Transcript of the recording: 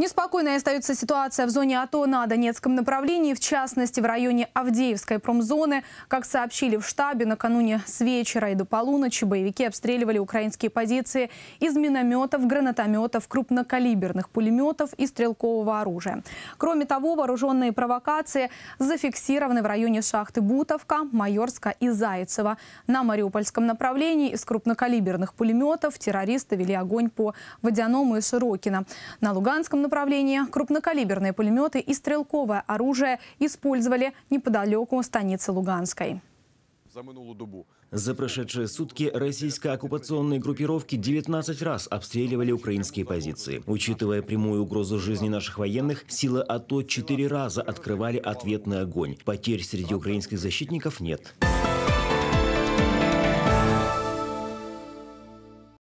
Неспокойной остается ситуация в зоне АТО на Донецком направлении, в частности в районе Авдеевской промзоны. Как сообщили в штабе, накануне с вечера и до полуночи боевики обстреливали украинские позиции из минометов, гранатометов, крупнокалиберных пулеметов и стрелкового оружия. Кроме того, вооруженные провокации зафиксированы в районе шахты Бутовка, Майорска и Зайцева. На Мариупольском направлении из крупнокалиберных пулеметов террористы вели огонь по Водяному и Широкино. На Луганском направлении крупнокалиберные пулеметы и стрелковое оружие использовали неподалеку станицы Луганской. За прошедшие сутки российско-оккупационные группировки 19 раз обстреливали украинские позиции. Учитывая прямую угрозу жизни наших военных, силы АТО 4 раза открывали ответный огонь. Потерь среди украинских защитников нет.